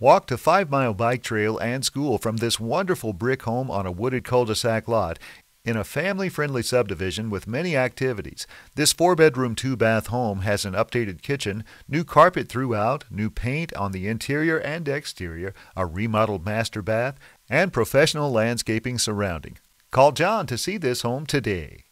Walk to 5 Mile Bike Trail and School from this wonderful brick home on a wooded cul-de-sac lot in a family-friendly subdivision with many activities. This 4-bedroom, 2-bath home has an updated kitchen, new carpet throughout, new paint on the interior and exterior, a remodeled master bath, and professional landscaping surrounding. Call John to see this home today.